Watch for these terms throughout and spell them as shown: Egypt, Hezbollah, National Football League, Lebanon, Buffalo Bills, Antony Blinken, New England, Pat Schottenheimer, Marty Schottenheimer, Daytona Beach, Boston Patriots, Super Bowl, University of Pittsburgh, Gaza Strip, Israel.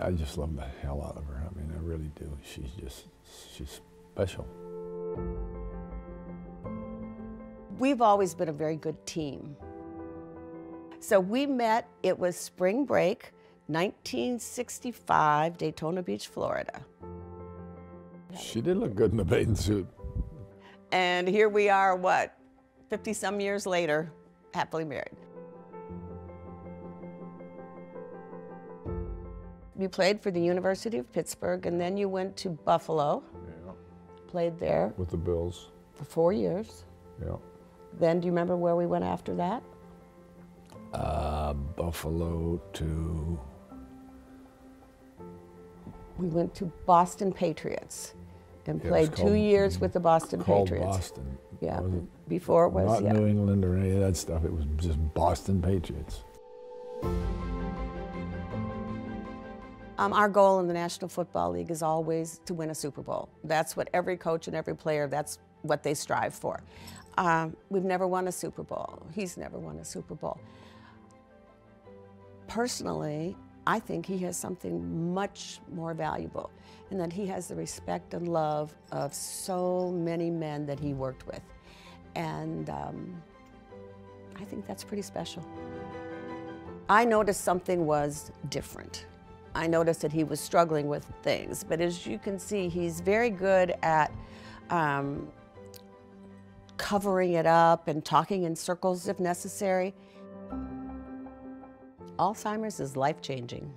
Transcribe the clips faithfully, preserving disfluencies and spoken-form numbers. I, I just love the hell out of her. I mean, I really do. She's just, she's special. We've always been a very good team. So we met, it was spring break, nineteen sixty-five, Daytona Beach, Florida. She did look good in the bathing suit. And here we are, what, fifty some years later, happily married. You played for the University of Pittsburgh, and then you went to Buffalo. Yeah. Played there. With the Bills. For four years. Yeah. Then do you remember where we went after that? Uh, Buffalo to... We went to Boston Patriots and yeah, played called, two years with the Boston called Patriots. Boston. Yeah, was it before it was, not yeah. New England or any of that stuff. It was just Boston Patriots. Um, our goal in the National Football League is always to win a Super Bowl. That's what every coach and every player, that's what they strive for. Um, we've never won a Super Bowl. He's never won a Super Bowl. Personally, I think he has something much more valuable, and that he has the respect and love of so many men that he worked with. And um, I think that's pretty special. I noticed something was different. I noticed that he was struggling with things, but as you can see, he's very good at um, covering it up and talking in circles if necessary. Alzheimer's is life-changing.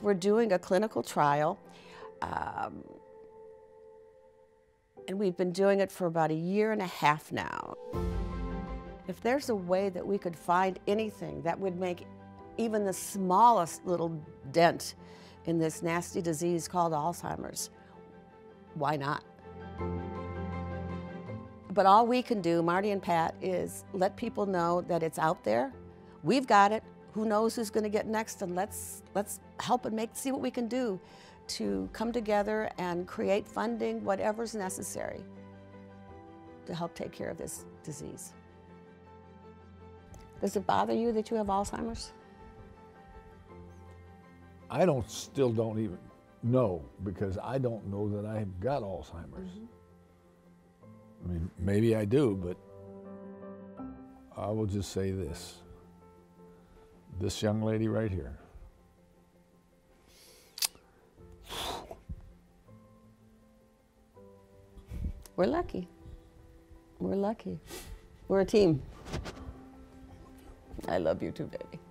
We're doing a clinical trial, um, and we've been doing it for about a year and a half now. If there's a way that we could find anything that would make even the smallest little dent in this nasty disease called Alzheimer's, why not? But all we can do, Marty and Pat, is let people know that it's out there. We've got it. Who knows who's going to get next? And let's let's help and make see what we can do to come together and create funding, whatever's necessary, to help take care of this disease. Does it bother you that you have Alzheimer's? I don't still don't even know, because I don't know that I've got Alzheimer's. Mm-hmm. I mean, maybe I do, but I will just say this. This young lady right here, we're lucky. We're lucky. We're a team. I love you too, baby.